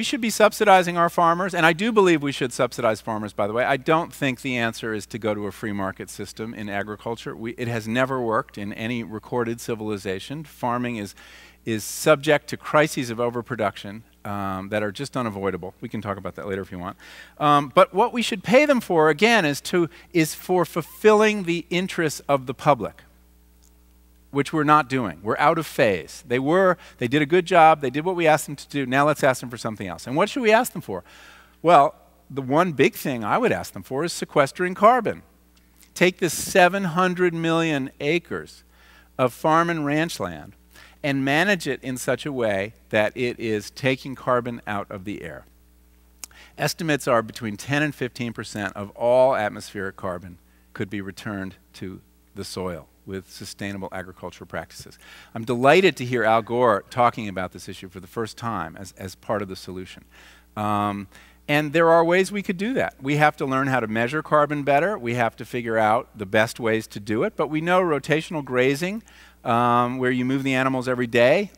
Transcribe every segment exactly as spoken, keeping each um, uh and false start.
we should be subsidizing our farmers, and I do believe we should subsidize farmers, by the way. I don't think the answer is to go to a free market system in agriculture. We, it has never worked in any recorded civilization. Farming is, is subject to crises of overproduction um, that are just unavoidable. We can talk about that later if you want. Um, but what we should pay them for, again, is, to, is for fulfilling the interests of the public, which we're not doing. We're out of phase. They were, they did a good job, they did what we asked them to do, now let's ask them for something else. And what should we ask them for? Well, the one big thing I would ask them for is sequestering carbon. Take this seven hundred million acres of farm and ranch land and manage it in such a way that it is taking carbon out of the air. Estimates are between ten and fifteen percent of all atmospheric carbon could be returned to the soil with sustainable agricultural practices. I'm delighted to hear Al Gore talking about this issue for the first time as, as part of the solution. Um, and there are ways we could do that. We have to learn how to measure carbon better. We have to figure out the best ways to do it. But we know rotational grazing, um, where you move the animals every day,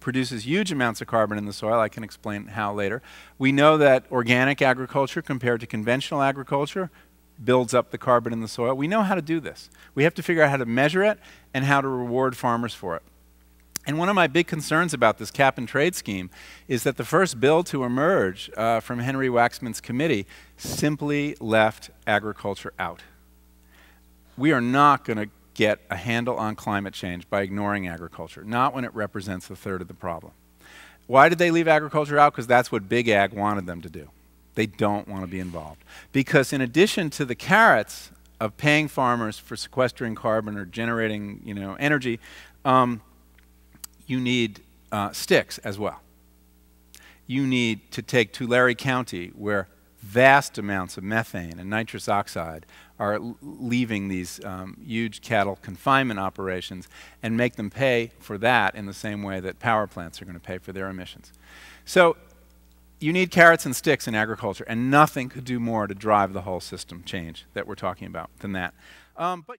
produces huge amounts of carbon in the soil. I can explain how later. We know that organic agriculture compared to conventional agriculture builds up the carbon in the soil. We know how to do this. We have to figure out how to measure it and how to reward farmers for it. And one of my big concerns about this cap and trade scheme is that the first bill to emerge uh, from Henry Waxman's committee simply left agriculture out. We are not going to get a handle on climate change by ignoring agriculture, not when it represents a third of the problem. Why did they leave agriculture out? Because that's what Big Ag wanted them to do. They don't want to be involved. Because in addition to the carrots of paying farmers for sequestering carbon or generating, you know, energy, um, you need uh, sticks as well. You need to take Tulare County, where vast amounts of methane and nitrous oxide are leaving these um, huge cattle confinement operations, and make them pay for that in the same way that power plants are going to pay for their emissions. So you need carrots and sticks in agriculture, and nothing could do more to drive the whole system change that we're talking about than that. Um, but